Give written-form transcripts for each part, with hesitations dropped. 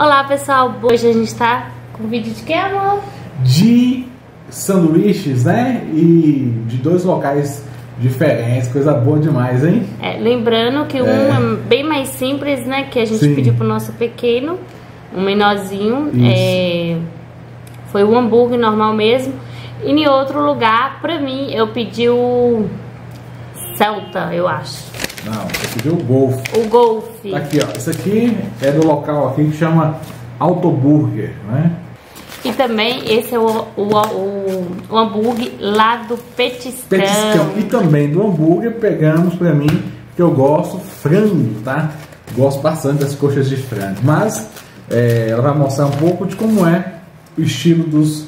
Olá pessoal, hoje a gente tá com um vídeo de que, amor? De sanduíches, né? E de dois locais diferentes, coisa boa demais, hein? É, lembrando que um é bem mais simples, né? Que a gente pediu pro nosso pequeno, um menorzinho. Foi um hambúrguer normal mesmo. E em outro lugar, pra mim, eu pedi o Celta, eu acho. Não, você pediu o Golf. O Golf. Tá aqui, ó. Isso aqui é do local aqui que chama Auto Burguer, né? E também esse é o hambúrguer lá do Petiscão. E também do hambúrguer pegamos pra mim, que eu gosto, frango, tá? Gosto bastante das coxas de frango. Mas ela vai mostrar um pouco de como é o estilo dos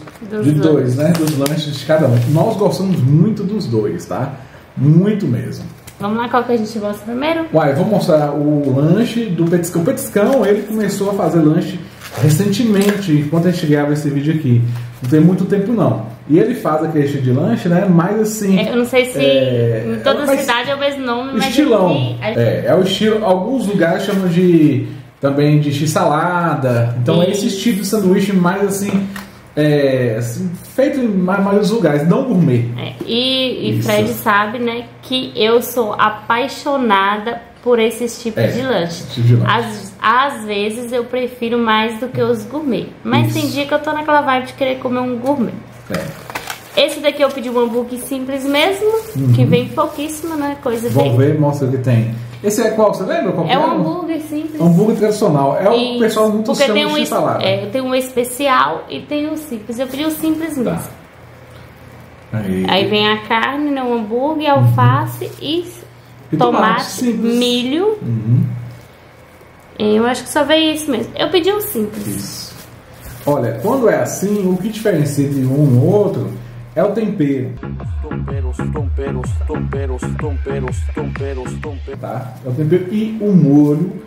dois, né? Dos lanches de cada um. Nós gostamos muito dos dois, tá? Muito mesmo. Vamos lá, qual que a gente mostra primeiro? Uai, eu vou mostrar o lanche do Petiscão. O Petiscão, ele começou a fazer lanche recentemente, enquanto a gente grava esse vídeo aqui. Não tem muito tempo, não. E ele faz aquele estilo de lanche, né? Mas assim... eu não sei se em toda cidade é o mesmo nome, mas... Estilão. É o estilo... Alguns lugares chamam de... Também de X-Salada. Então é esse estilo de sanduíche mais assim... feito em vários lugares, não gourmet. E Fred sabe, né, que eu sou apaixonada por esses tipos de lanche. Às vezes eu prefiro mais do que os gourmet, mas tem dia que eu tô naquela vibe de querer comer um gourmet. Esse daqui eu pedi um hambúrguer simples mesmo, que vem pouquíssimo, né, coisa bem... Vamos ver, mostra o que tem. Esse é qual? Você lembra? Qual é um hambúrguer simples. Hambúrguer tradicional. É o pessoal muito chama de X-Salada. Tem um especial e tem um simples. Eu pedi o simples mesmo. Tá. Aí vem a carne, né? O hambúrguer, alface e tomate, milho. Eu acho que só veio isso mesmo. Eu pedi um simples. Isso. Olha, quando é assim, o que diferencia de um ou outro é o tempero. Tá? É o tempero e o molho.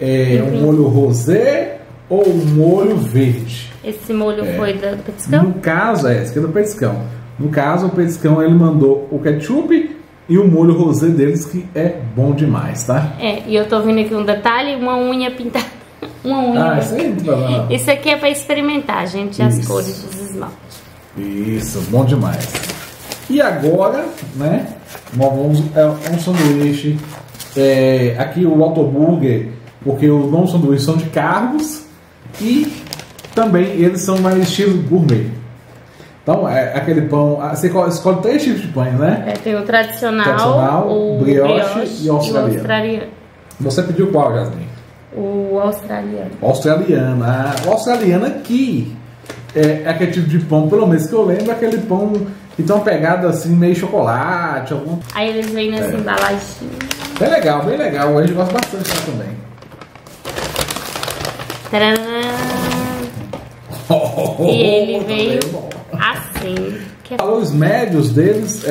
É um molho rosé ou um molho verde. Esse molho foi do Petiscão? No caso, esse aqui é do Petiscão. No caso, o Petiscão, ele mandou o ketchup e o molho rosé deles, que é bom demais, tá? E eu tô vendo aqui um detalhe, uma unha pintada. Uma unha. Isso aqui é pra experimentar, gente, as cores dos esmaltes. Isso, bom demais. E agora, né, um sanduíche, aqui o Auto Burger, porque os não sanduíches são de cargos e também eles são mais estilo gourmet. Então, aquele pão, você escolhe três tipos de pães, né? Tem o tradicional o brioche e o australiano. Você pediu qual, Jasmine? O australiano. Australiano. O australiano aqui... É aquele tipo de pão, pelo menos que eu lembro, aquele pão que tem uma pegada assim, meio chocolate, algum... Aí eles vêm nessa embalagem. Bem legal, a gente gosta bastante lá também. E ele veio assim. Que... Os médios deles,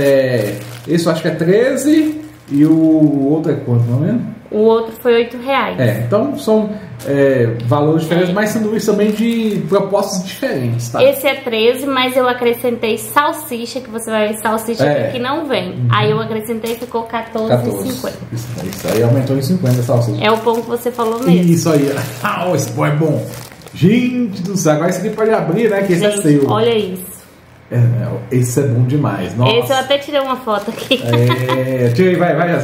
esse eu acho que é 13 e o outro é quanto, não é mesmo? O outro foi R$8. Então são valores diferentes, mas sanduíches também de propostas diferentes, tá? Esse é 13, mas eu acrescentei salsicha, que você vai ver salsicha que não vem. Aí eu acrescentei e ficou R$14,50. Isso aí aumentou em 50 a salsicha. É o pão que você falou mesmo. Isso aí. Esse pão é bom. Gente do céu, agora esse aqui pode abrir, né? Que esse é seu. Olha isso. Esse é bom demais. Nossa. Esse eu até tirei uma foto aqui. Vai.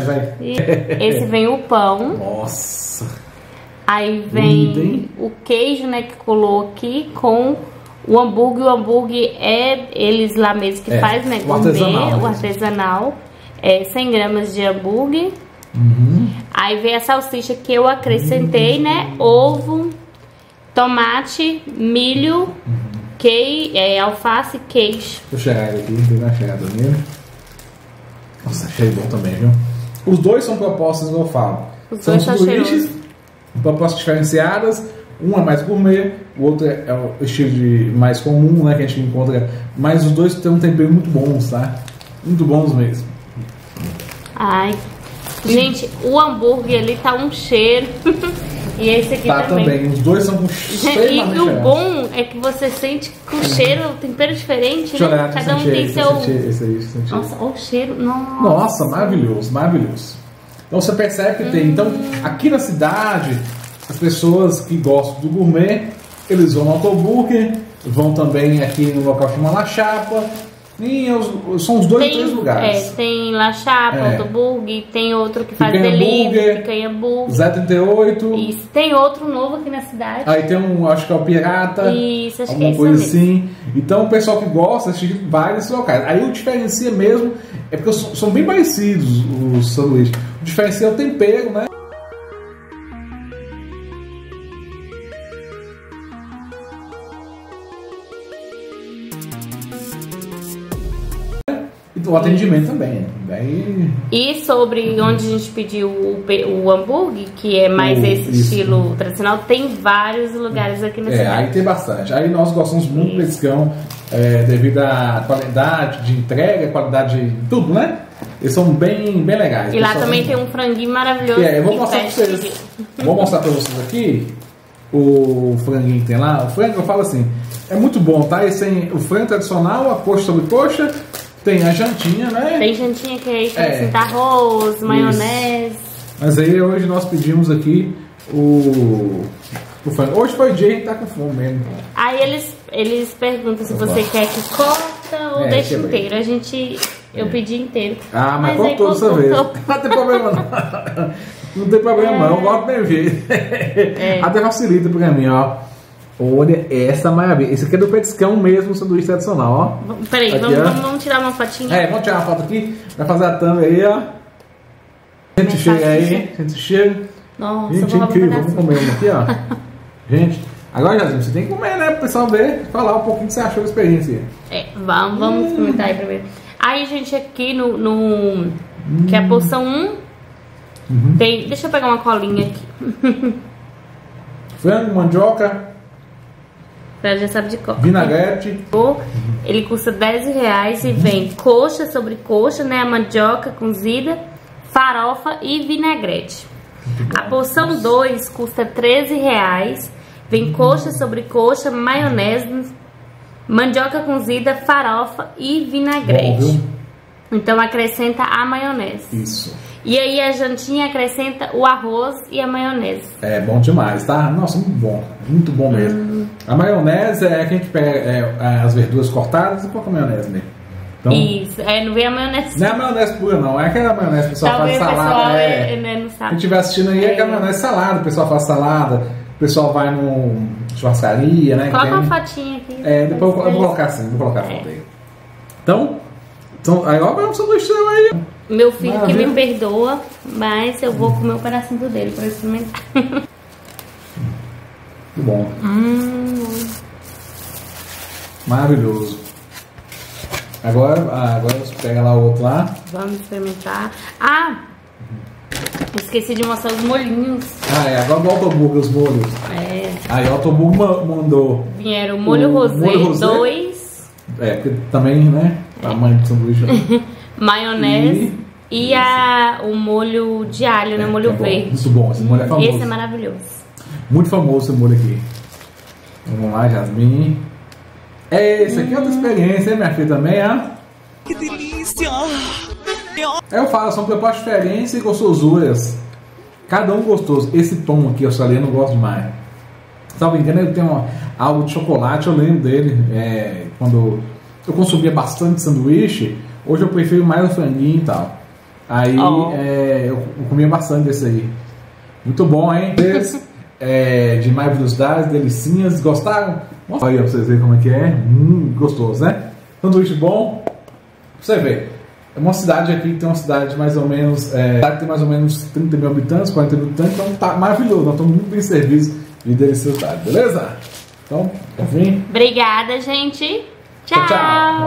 Esse vem o pão. Nossa. Aí vem o queijo, né, que colou aqui com o hambúrguer. O hambúrguer é eles lá mesmo que faz, né? O artesanal. 100 gramas de hambúrguer. Aí vem a salsicha que eu acrescentei, né? Ovo, tomate, milho. Alface e queijo. Vou chegar aqui, vou chegar do meio. Nossa, achei bom também, viu? Os dois são propostas, eu falo. São sanduíches, propostas diferenciadas. Um é mais gourmet, o outro é o estilo de mais comum, né? Que a gente encontra. Mas os dois têm um tempero muito bons, tá? Muito bons mesmo. Ai. Gente, o hambúrguer ali tá um cheiro. E esse aqui também. Os dois são com cheiro. E o bom é que você sente com cheiro, tempero diferente, né? Cada um tem seu... Nossa, olha o cheiro. Nossa, maravilhoso, maravilhoso. Então você percebe que tem. Então, aqui na cidade, As pessoas que gostam do gourmet, eles vão no Auto Burguer, vão também aqui no local chamado La Chapa. E são os dois, três lugares. É, tem La Chapa, Auto Burguer, tem outro que faz delivery, Picanha Burger, Zé 38. Isso, tem outro novo aqui na cidade. Aí tem um, acho que é o Pirata. Isso, acho que é isso mesmo. Alguma coisa assim. Então o pessoal que gosta, acho que vai nesses locais. Aí o diferencia mesmo, é porque são bem parecidos os sanduíches. O diferencia é o tempero, né? O atendimento também. Bem... E sobre onde a gente pediu o hambúrguer, que é mais esse estilo tradicional, tem vários lugares aqui na cidade. Aí tem bastante. Aí nós gostamos muito do Petiscão, devido à qualidade de entrega, qualidade de tudo, né? Eles são bem legais. E lá também tem um franguinho maravilhoso. Eu vou mostrar pra vocês. Vou mostrar pra vocês aqui o franguinho que tem lá. O frango, eu falo assim, é muito bom, tá? Esse é o frango tradicional, a coxa sobre coxa. Tem a jantinha, né? Tem jantinha que aí tem arroz, maionese. Isso. Mas aí hoje nós pedimos aqui o frango. Hoje foi o dia, a gente tá com fome mesmo. Aí eles perguntam se você quer que corta ou deixa inteiro. A gente... Eu pedi inteiro. Ah, mas cortou dessa vez. Não tem problema não. Não tem problema não, eu gosto bem jeito. Até facilita pra mim, ó. Olha essa maravilha. Esse aqui é do Petiscão mesmo, sanduíche tradicional, ó. Peraí, aqui, vamos tirar uma fotinha. Vamos tirar uma foto aqui. Vai fazer a thumb aí, ó. Gente, chega aí. Gente, chega. Nossa, gente, incrível. Vamos comer uma aqui, ó. Gente, agora, Jasmine, você tem que comer, né? Pro pessoal ver, falar um pouquinho do que você achou da experiência. Vamos experimentar aí primeiro. Aí, gente, aqui no que é a porção 1. Tem... Deixa eu pegar uma colinha aqui. Frango, mandioca... já sabe de qual. Vinagrete. Ele custa R$10 e vem coxa sobre coxa, né? A mandioca cozida, farofa e vinagrete. A porção 2 custa R$13. Vem coxa sobre coxa, maionese, mandioca cozida, farofa e vinagrete. Então acrescenta a maionese. Isso. E aí a jantinha acrescenta o arroz e a maionese. É bom demais, tá? Nossa, muito bom mesmo. A maionese é que a gente pega as verduras cortadas e coloca a maionese nele. Então, isso, não vem a maionese. Não é a maionese pura não, é aquela maionese que o pessoal faz salada. Pessoal não sabe. Quem estiver assistindo aí é aquela maionese salada, o pessoal faz salada, o pessoal vai num churrascaria, né? Coloca uma fatinha aqui. Depois eu vou colocar assim, vou colocar a foto aí. Então, agora vamos sanduícheiro aí. Meu filho que me perdoa, mas eu vou comer o pedacinho dele pra experimentar. Muito bom. Maravilhoso. Agora você pega lá o outro lá. Vamos experimentar. Esqueci de mostrar os molhinhos. Agora do Auto Burguer os molhos. Aí o Auto Burguer mandou. Vieram o molho rosé 2. Porque também, né? Tamanho do sanduíche. Maionese e o molho de alho, né? Molho verde. Muito bom, esse molho é famoso. Esse é maravilhoso. Muito famoso esse molho aqui. Vamos lá, Jasmine. Esse aqui é outra experiência, hein, minha filha, também, ó. Que delícia! Eu falo, são propostas diferentes e gostosuras. Cada um gostoso. Esse tom aqui, australiano, eu gosto mais. Se não me engano, ele tem algo de chocolate, eu lembro dele. Quando eu consumia bastante sanduíche... Hoje eu prefiro mais o franguinho e tal. Aí eu comia bastante desse aí. Muito bom, hein? De maravilhosidades, delicinhas. Gostaram? Mostra aí pra vocês verem como é que é. Gostoso, né? Sanduíche bom. Pra você ver. É uma cidade aqui que tem uma cidade de mais ou menos... tem mais ou menos 30 mil habitantes, 40 mil habitantes. Então tá maravilhoso. Nós estamos muito bem servidos e deliciosidade. Beleza? Então, enfim. Obrigada, gente. Tchau. Valeu.